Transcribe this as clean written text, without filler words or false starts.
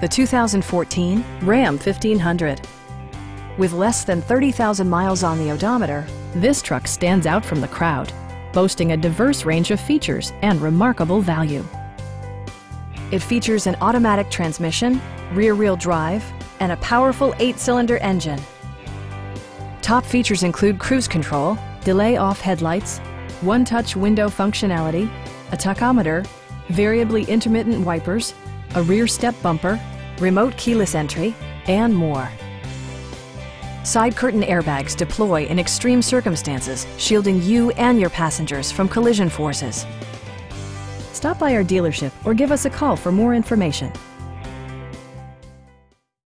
The 2014 Ram 1500. With less than 30,000 miles on the odometer, this truck stands out from the crowd, boasting a diverse range of features and remarkable value. It features an automatic transmission, rear-wheel drive, and a powerful 8-cylinder engine. Top features include cruise control, delay-off headlights, one-touch window functionality, a tachometer, variably intermittent wipers, a rear step bumper, remote keyless entry, and more. Side curtain airbags deploy in extreme circumstances, shielding you and your passengers from collision forces. Stop by our dealership or give us a call for more information.